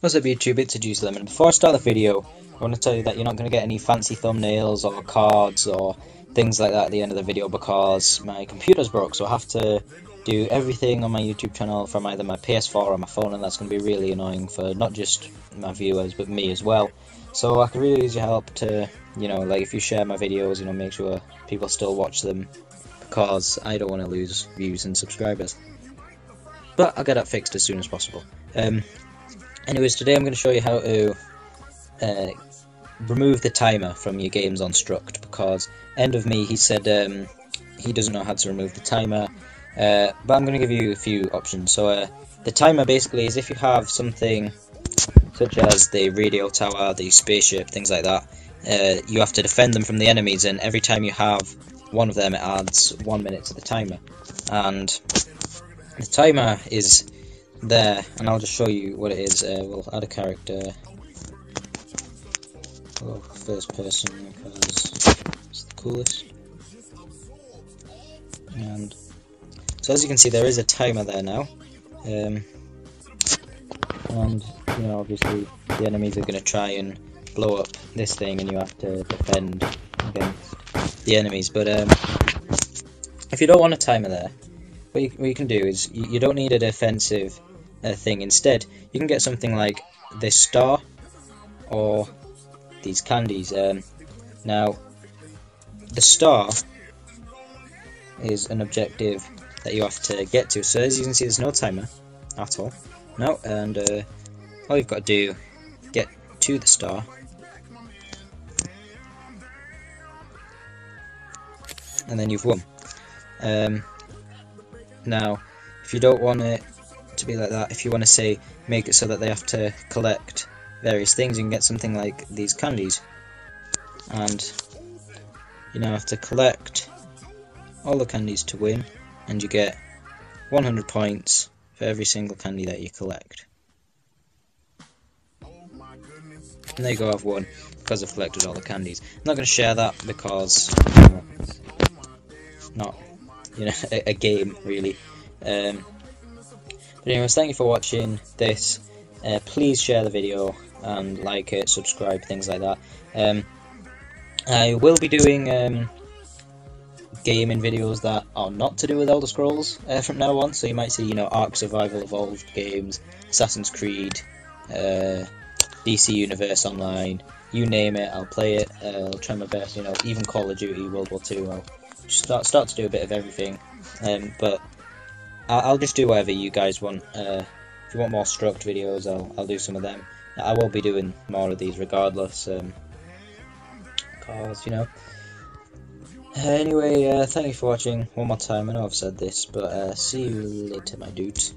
What's up YouTube, it's A Juicy Lemon. Before I start the video, I want to tell you that you're not going to get any fancy thumbnails or cards or things like that at the end of the video because my computer's broke, so I have to do everything on my YouTube channel from either my PS4 or my phone, and that's going to be really annoying for not just my viewers but me as well. So I could really use your help to, you know, like if you share my videos, you know, make sure people still watch them because I don't want to lose views and subscribers. But I'll get that fixed as soon as possible. Anyways, today I'm going to show you how to remove the timer from your games on Struckd, because End of Me, he said he doesn't know how to remove the timer, but I'm going to give you a few options. So the timer basically is if you have something such as the radio tower, the spaceship, things like that, you have to defend them from the enemies, and every time you have one of them it adds 1 minute to the timer. And the timer is there, and I'll just show you what it is. We'll add a character. Oh, first person because it's the coolest. And so as you can see, there is a timer there now, and you know, obviously the enemies are going to try and blow up this thing, and you have to defend against the enemies. But if you don't want a timer there, what you can do is you don't need a defensive thing. Instead, you can get something like this star or these candies. Now, the star is an objective that you have to get to. So as you can see, there's no timer at all. No, and all you've got to do is get to the star, and then you've won. Now, if you don't want it to be like that, if you want to say make it so that they have to collect various things, you can get something like these candies, and you now have to collect all the candies to win, and you get 100 points for every single candy that you collect. And there you go, I've won because I've collected all the candies. I'm not going to share that because not, you know, a game really. But anyways, thank you for watching this. Please share the video and like it, subscribe, things like that. I will be doing gaming videos that are not to do with Elder Scrolls from now on. So you might see, you know, Ark Survival Evolved games, Assassin's Creed, DC Universe Online, you name it, I'll play it. I'll try my best, you know, even Call of Duty World War II. I'll start to do a bit of everything, but I'll just do whatever you guys want. If you want more Struckd videos, I'll do some of them. I will be doing more of these regardless, cause, you know. Anyway, thank you for watching one more time. I know I've said this, but see you later, my dudes.